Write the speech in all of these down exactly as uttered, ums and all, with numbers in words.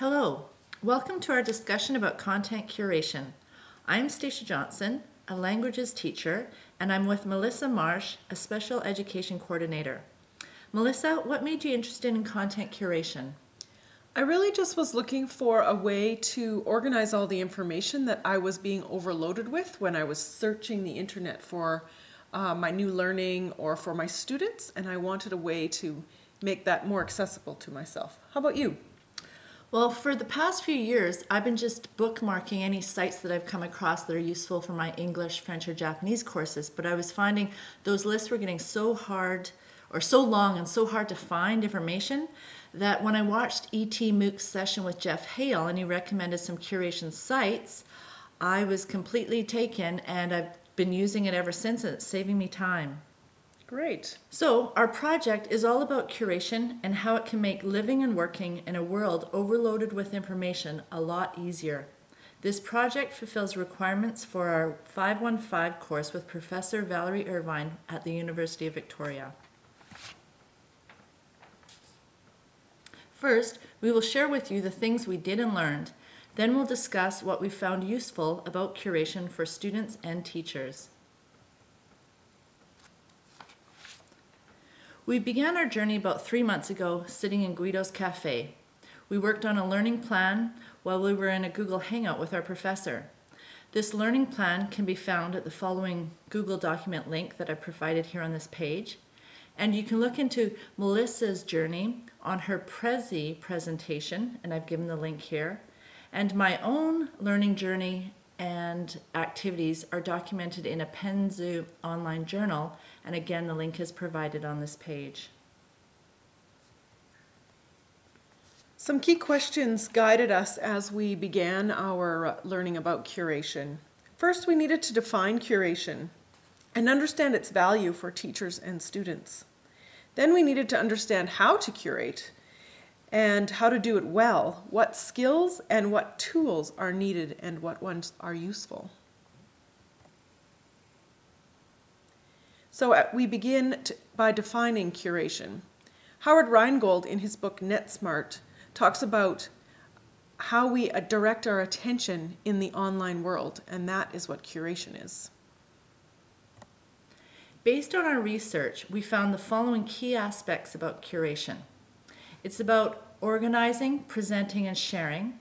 Hello, welcome to our discussion about content curation. I'm Stacia Johnson, a languages teacher, and I'm with Melissa Marsh, a special education coordinator. Melissa, what made you interested in content curation? I really just was looking for a way to organize all the information that I was being overloaded with when I was searching the internet for uh, my new learning or for my students, and I wanted a way to make that more accessible to myself. How about you? Well, for the past few years, I've been just bookmarking any sites that I've come across that are useful for my English, French, or Japanese courses, but I was finding those lists were getting so hard or so long and so hard to find information that when I watched E T MOOC's session with Jeff Hale and he recommended some curation sites, I was completely taken and I've been using it ever since and it's saving me time. Great. So our project is all about curation and how it can make living and working in a world overloaded with information a lot easier. This project fulfills requirements for our five one five course with Professor Valerie Irvine at the University of Victoria. First, we will share with you the things we did and learned. Then we'll discuss what we found useful about curation for students and teachers. We began our journey about three months ago sitting in Guido's Cafe. We worked on a learning plan while we were in a Google Hangout with our professor. This learning plan can be found at the following Google document link that I provided here on this page. And you can look into Melissa's journey on her Prezi presentation, and I've given the link here. And my own learning journey and activities are documented in a Penzu online journal, and again, the link is provided on this page. Some key questions guided us as we began our learning about curation. First, we needed to define curation and understand its value for teachers and students. Then we needed to understand how to curate and how to do it well, what skills and what tools are needed and what ones are useful. So we begin to, by defining curation. Howard Rheingold in his book NetSmart talks about how we direct our attention in the online world, and that is what curation is. Based on our research, we found the following key aspects about curation. It's about organizing, presenting, and sharing,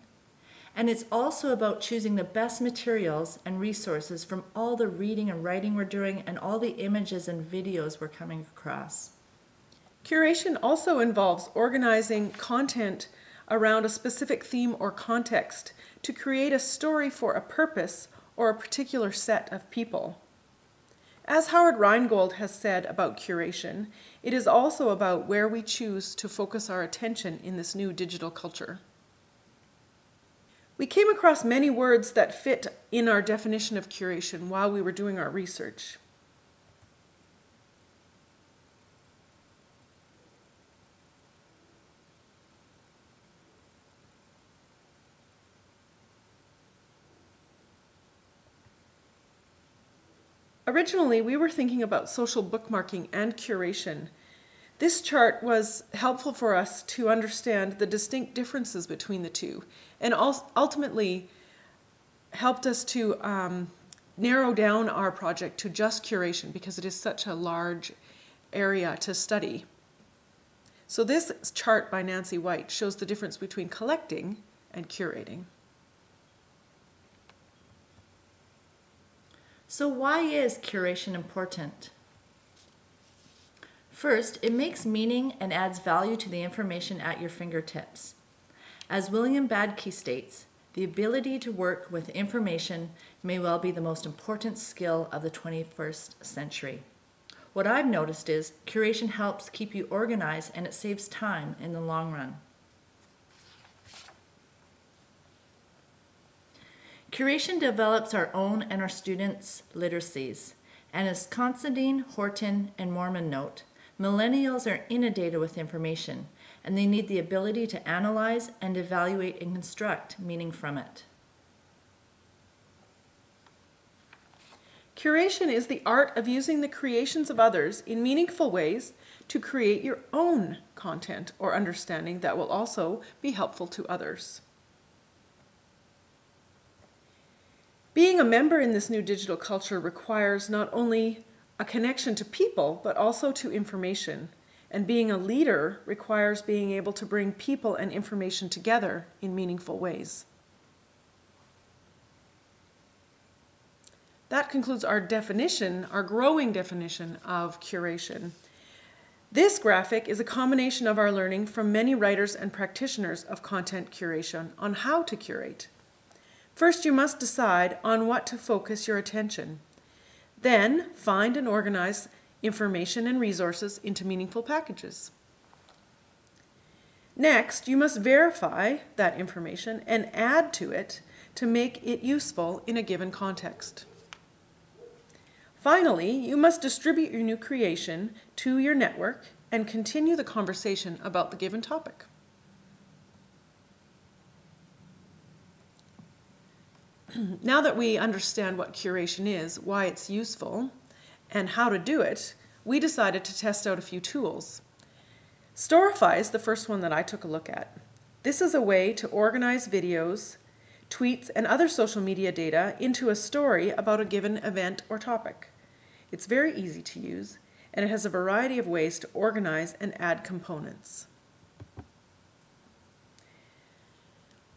and it's also about choosing the best materials and resources from all the reading and writing we're doing and all the images and videos we're coming across. Curation also involves organizing content around a specific theme or context to create a story for a purpose or a particular set of people. As Howard Rheingold has said about curation, it is also about where we choose to focus our attention in this new digital culture. We came across many words that fit in our definition of curation while we were doing our research. Originally, we were thinking about social bookmarking and curation. This chart was helpful for us to understand the distinct differences between the two and ultimately helped us to um, narrow down our project to just curation because it is such a large area to study. So this chart by Nancy White shows the difference between collecting and curating. So why is curation important? First, it makes meaning and adds value to the information at your fingertips. As William Badke states, the ability to work with information may well be the most important skill of the twenty-first century. What I've noticed is curation helps keep you organized and it saves time in the long run. Curation develops our own and our students' literacies, and as Considine, Horton, and Mormon note, millennials are inundated with information, and they need the ability to analyze and evaluate and construct meaning from it. Curation is the art of using the creations of others in meaningful ways to create your own content or understanding that will also be helpful to others. Being a member in this new digital culture requires not only a connection to people, but also to information. And being a leader requires being able to bring people and information together in meaningful ways. That concludes our definition, our growing definition of curation. This graphic is a combination of our learning from many writers and practitioners of content curation on how to curate. First, you must decide on what to focus your attention. Then, find and organize information and resources into meaningful packages. Next, you must verify that information and add to it to make it useful in a given context. Finally, you must distribute your new creation to your network and continue the conversation about the given topic. Now that we understand what curation is, why it's useful, and how to do it, we decided to test out a few tools. Storify is the first one that I took a look at. This is a way to organize videos, tweets, and other social media data into a story about a given event or topic. It's very easy to use, and it has a variety of ways to organize and add components.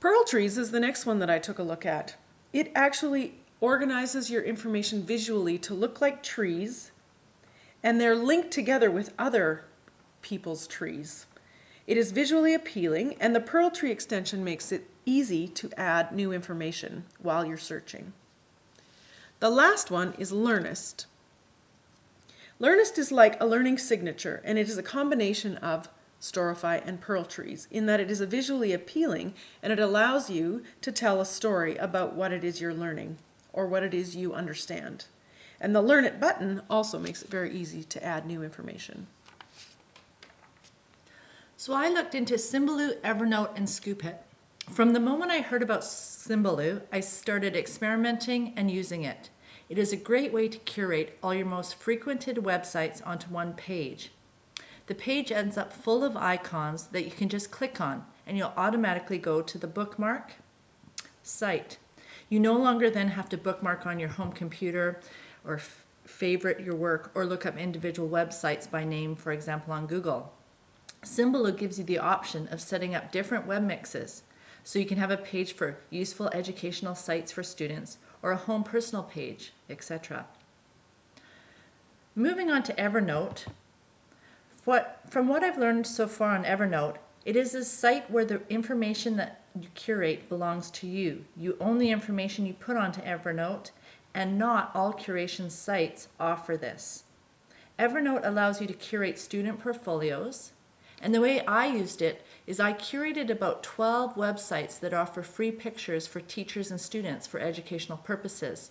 Pearltrees is the next one that I took a look at. It actually organizes your information visually to look like trees, and they're linked together with other people's trees. It is visually appealing, and the Pearltree extension makes it easy to add new information while you're searching. The last one is Learnist. Learnist is like a learning signature, and it is a combination of Storify and Pearltrees in that it is visually appealing and it allows you to tell a story about what it is you're learning or what it is you understand. And the Learn It button also makes it very easy to add new information. So I looked into Symbaloo, Evernote, and Scoop.it. From the moment I heard about Symbaloo, I started experimenting and using it. It is a great way to curate all your most frequented websites onto one page. The page ends up full of icons that you can just click on, and you'll automatically go to the bookmark site. You no longer then have to bookmark on your home computer or favorite your work or look up individual websites by name, for example, on Google. Symbaloo gives you the option of setting up different web mixes. So you can have a page for useful educational sites for students or a home personal page, et cetera. Moving on to Evernote, what, from what I've learned so far on Evernote, it is a site where the information that you curate belongs to you. You own the information you put onto Evernote, and not all curation sites offer this. Evernote allows you to curate student portfolios, and the way I used it is I curated about twelve websites that offer free pictures for teachers and students for educational purposes.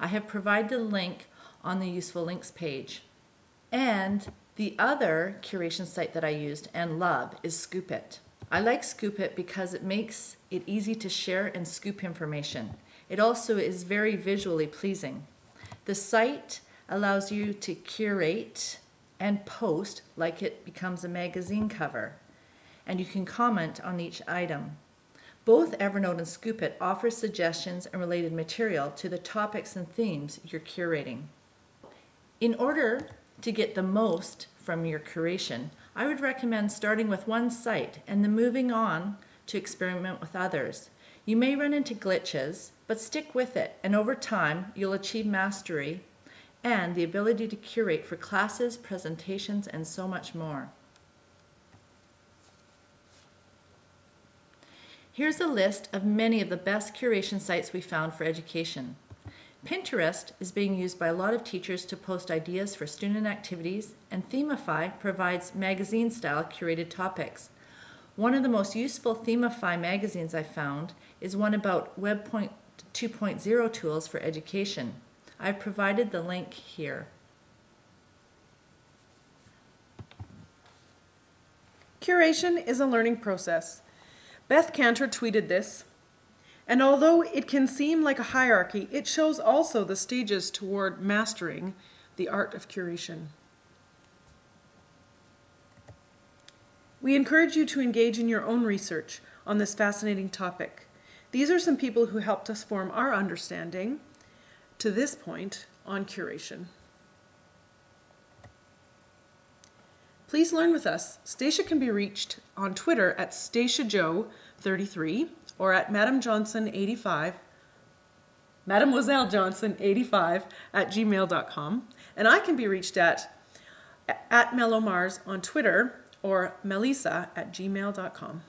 I have provided the link on the Useful Links page. And the other curation site that I used and love is Scoop.it. I like Scoop.it because it makes it easy to share and scoop information. It also is very visually pleasing. The site allows you to curate and post like it becomes a magazine cover, and you can comment on each item. Both Evernote and Scoop.it offer suggestions and related material to the topics and themes you're curating. In order to get the most from your curation, I would recommend starting with one site and then moving on to experiment with others. You may run into glitches, but stick with it, and over time you'll achieve mastery and the ability to curate for classes, presentations, and so much more. Here's a list of many of the best curation sites we found for education. Pinterest is being used by a lot of teachers to post ideas for student activities, and Themify provides magazine-style curated topics. One of the most useful Themify magazines I found is one about Web two point oh tools for education. I've provided the link here. Curation is a learning process. Beth Cantor tweeted this. And although it can seem like a hierarchy, it shows also the stages toward mastering the art of curation. We encourage you to engage in your own research on this fascinating topic. These are some people who helped us form our understanding to this point on curation. Please learn with us. Stacia can be reached on Twitter at Stacia Joe thirty-three or at Madame Johnson eighty-five, Mademoiselle Johnson eighty-five at gmail dot com. And I can be reached at, at Mellomars on Twitter or Melissa at gmail dot com.